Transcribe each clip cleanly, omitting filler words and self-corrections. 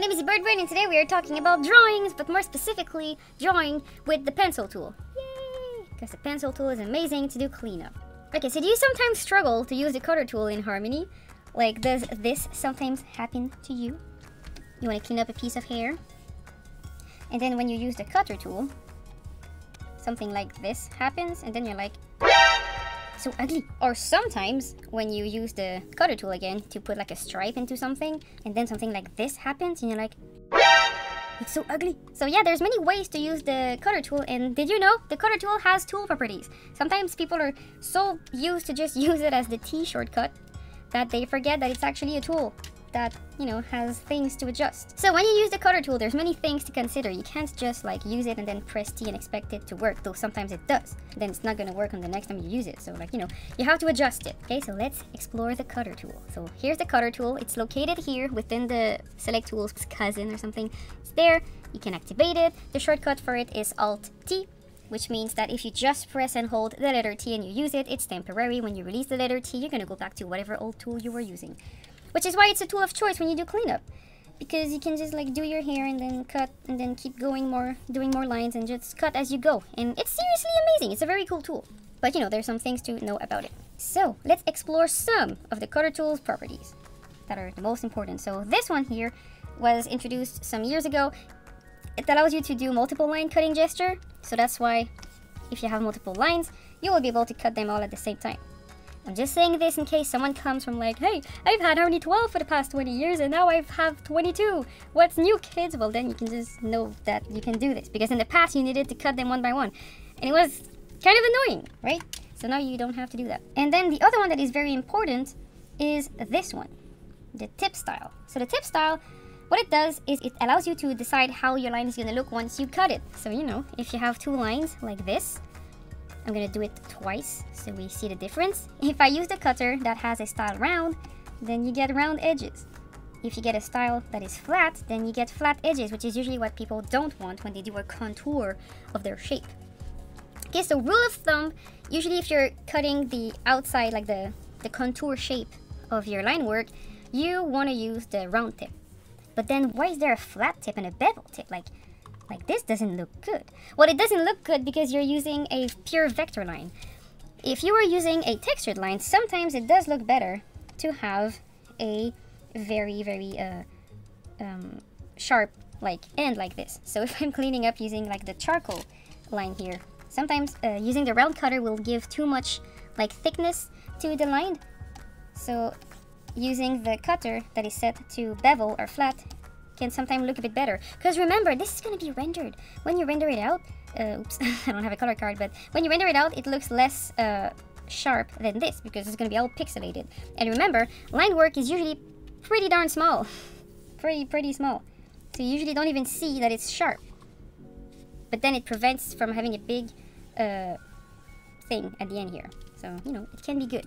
my name is BirdBrain, and today we are talking about drawings, but more specifically, drawing with the pencil tool. Yay! Because the pencil tool is amazing to do cleanup. Okay, so do you sometimes struggle to use the Cutter tool in Harmony? Like, does this sometimes happen to you? You want to clean up a piece of hair, and then when you use the Cutter tool, something like this happens, and then you're like, so ugly. Or sometimes when you use the Cutter tool again to put like a stripe into something, and then something like this happens, and you're like, it's so ugly. So yeah, there's many ways to use the Cutter tool, and did you know the Cutter tool has tool properties? Sometimes people are so used to just use it as the T shortcut that they forget that it's actually a tool that, you know, has things to adjust. So when you use the Cutter tool, there's many things to consider. You can't just like use it and then press T and expect it to work, though sometimes it does. Then it's not gonna work on the next time you use it. So like, you know, you have to adjust it. Okay, so let's explore the Cutter tool. So here's the Cutter tool. It's located here within the select tools cousin or something. It's there, you can activate it. The shortcut for it is Alt T, which means that if you just press and hold the letter T and you use it, it's temporary. When you release the letter T, you're gonna go back to whatever old tool you were using. Which is why it's a tool of choice when you do cleanup, because you can just like do your hair and then cut and then keep going more, doing more lines and just cut as you go. And it's seriously amazing. It's a very cool tool, but you know, there's some things to know about it. So let's explore some of the Cutter tool's properties that are the most important. So this one here was introduced some years ago. It allows you to do multiple line cutting gesture. So that's why if you have multiple lines, you will be able to cut them all at the same time. I'm just saying this in case someone comes from like, hey, I've had Harmony 12 for the past 20 years and now I have 22. What's new, kids? Well, then you can just know that you can do this, because in the past you needed to cut them one by one and it was kind of annoying, right? So now you don't have to do that. And then the other one that is very important is this one, the tip style. So the tip style, what it does is it allows you to decide how your line is going to look once you cut it. So, you know, if you have two lines like this, I'm gonna do it twice so we see the difference. If I use the cutter that has a style round, then you get round edges. If you get a style that is flat, then you get flat edges, which is usually what people don't want when they do a contour of their shape. Okay, so rule of thumb, usually if you're cutting the outside, like the contour shape of your line work, you wanna use the round tip. But then why is there a flat tip and a bevel tip? Like this doesn't look good. Well, it doesn't look good because you're using a pure vector line. If you were using a textured line, sometimes it does look better to have a very, very sharp like end like this. So if I'm cleaning up using like the charcoal line here, sometimes using the round cutter will give too much like thickness to the line. So using the cutter that is set to bevel or flat can sometimes look a bit better, because remember, this is going to be rendered. When you render it out, oops, I don't have a color card, but when you render it out, it looks less sharp than this, because it's going to be all pixelated. And remember, line work is usually pretty darn small, pretty small, so you usually don't even see that it's sharp, but then it prevents from having a big thing at the end here, so you know, it can be good.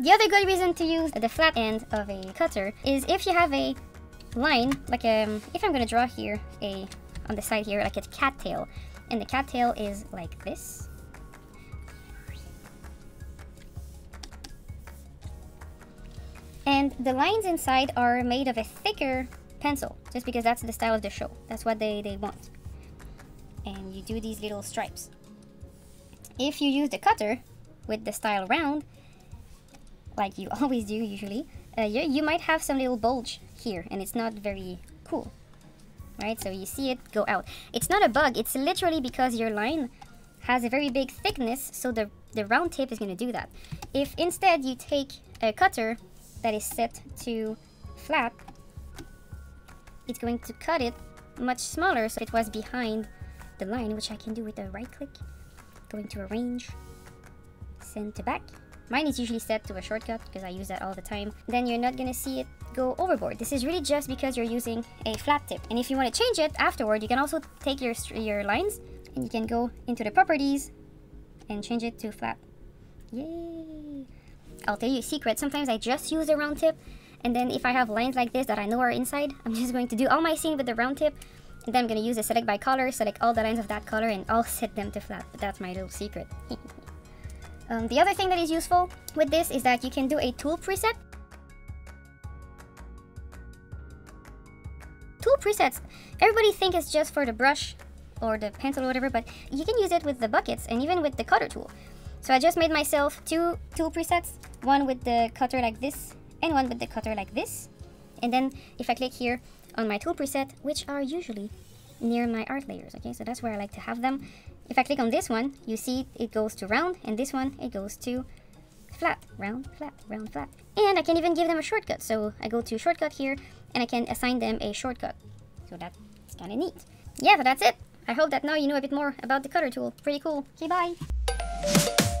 The other good reason to use the flat end of a cutter is if you have a line, like if I'm gonna draw here on the side here like a cattail, and the cattail is like this, and the lines inside are made of a thicker pencil, just because that's the style of the show, that's what they want, and you do these little stripes. If you use the cutter with the style round, like you always do usually, you might have some little bulge here, and it's not very cool, right? So you see it go out. It's not a bug, it's literally because your line has a very big thickness, so the round tip is going to do that. If instead you take a cutter that is set to flat, it's going to cut it much smaller, so it was behind the line, which I can do with a right click, going to arrange, send to back. Mine is usually set to a shortcut because I use that all the time. Then you're not going to see it go overboard. This is really just because you're using a flat tip. And if you want to change it afterward, you can also take your lines and you can go into the properties and change it to flat. Yay! I'll tell you a secret. Sometimes I just use a round tip, and then if I have lines like this that I know are inside, I'm just going to do all my scene with the round tip, and then I'm going to use the select by color, select all the lines of that color, and I'll set them to flat. But that's my little secret. The other thing that is useful with this is that you can do a tool preset. Tool presets, everybody think it's just for the brush or the pencil or whatever, but you can use it with the buckets and even with the cutter tool. So I just made myself two tool presets, one with the cutter like this and one with the cutter like this. And then if I click here on my tool preset, which are usually near my art layers, okay, so that's where I like to have them. If I click on this one, you see it goes to round, and this one, it goes to flat, round, flat, round, flat. And I can even give them a shortcut. So I go to shortcut here, and I can assign them a shortcut. So that's kind of neat. Yeah, so that's it. I hope that now you know a bit more about the Cutter Tool. Pretty cool. Okay, bye.